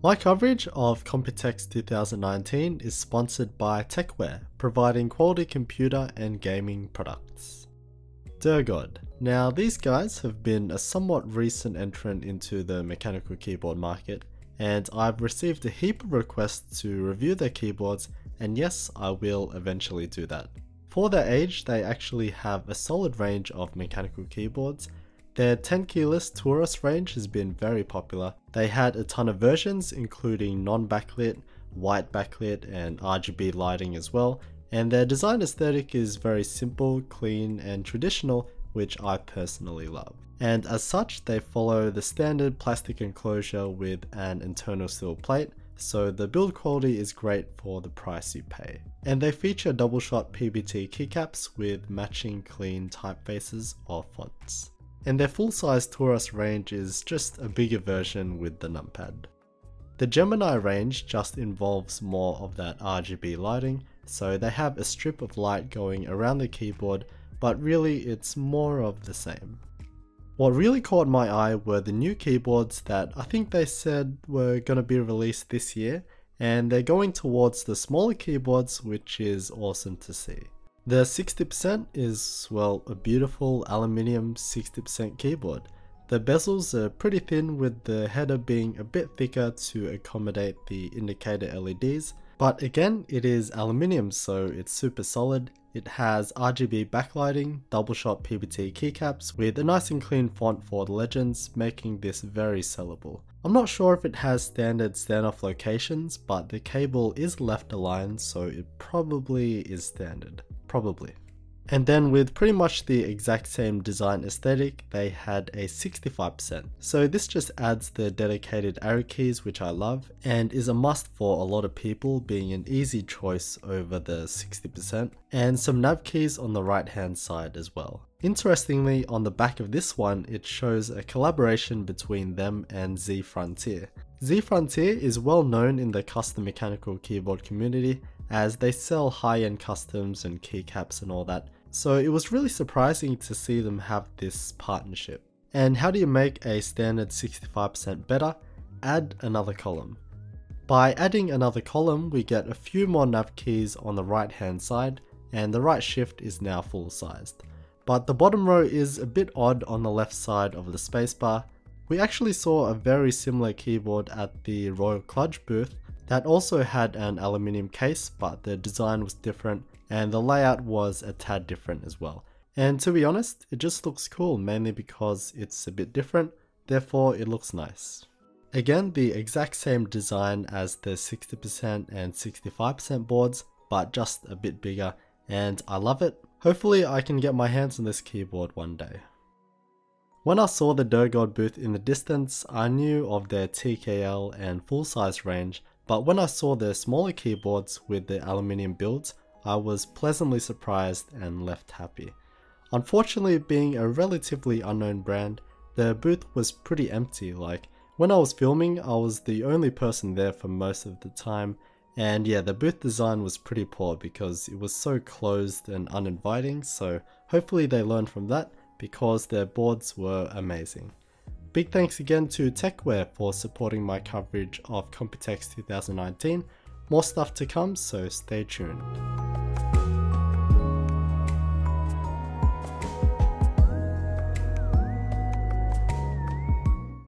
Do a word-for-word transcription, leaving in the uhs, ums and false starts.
My coverage of Computex two thousand nineteen is sponsored by Tecware, providing quality computer and gaming products. Durgod. Now these guys have been a somewhat recent entrant into the mechanical keyboard market, and I've received a heap of requests to review their keyboards, and yes, I will eventually do that. For their age, they actually have a solid range of mechanical keyboards. Their ten keyless Taurus range has been very popular. They had a ton of versions including non-backlit, white backlit and R G B lighting as well, and their design aesthetic is very simple, clean and traditional, which I personally love. And as such, they follow the standard plastic enclosure with an internal steel plate, so the build quality is great for the price you pay. And they feature double shot P B T keycaps with matching clean typefaces or fonts. And their full-size Taurus range is just a bigger version with the numpad. The Gemini range just involves more of that R G B lighting, so they have a strip of light going around the keyboard, but really it's more of the same. What really caught my eye were the new keyboards that I think they said were going to be released this year, and they're going towards the smaller keyboards, which is awesome to see. The sixty percent is, well, a beautiful aluminium sixty percent keyboard. The bezels are pretty thin, with the header being a bit thicker to accommodate the indicator L E Ds, but again it is aluminium, so it's super solid. It has R G B backlighting, double shot P B T keycaps with a nice and clean font for the legends, making this very sellable. I'm not sure if it has standard standoff locations, but the cable is left aligned, so it probably is standard. Probably. And then with pretty much the exact same design aesthetic, they had a sixty-five percent. So this just adds the dedicated arrow keys, which I love, and is a must for a lot of people, being an easy choice over the sixty percent, and some nav keys on the right hand side as well. Interestingly, on the back of this one, it shows a collaboration between them and Z Frontier. Z Frontier is well known in the custom mechanical keyboard community, as they sell high-end customs and keycaps and all that, so it was really surprising to see them have this partnership. And how do you make a standard sixty-five percent better? Add another column. By adding another column, we get a few more nav keys on the right hand side, and the right shift is now full sized. But the bottom row is a bit odd on the left side of the spacebar. We actually saw a very similar keyboard at the Royal Kludge booth, that also had an aluminium case, but the design was different and the layout was a tad different as well. And to be honest, it just looks cool, mainly because it's a bit different, therefore it looks nice. Again, the exact same design as the sixty percent and sixty-five percent boards, but just a bit bigger, and I love it. Hopefully I can get my hands on this keyboard one day. When I saw the Durgod booth in the distance, I knew of their T K L and full-size range, but when I saw their smaller keyboards with the aluminium builds, I was pleasantly surprised and left happy. Unfortunately, being a relatively unknown brand, the booth was pretty empty. Like, when I was filming, I was the only person there for most of the time, and yeah, the booth design was pretty poor because it was so closed and uninviting, so hopefully they learned from that, because their boards were amazing. Big thanks again to Tecware for supporting my coverage of Computex two thousand nineteen. More stuff to come, so stay tuned.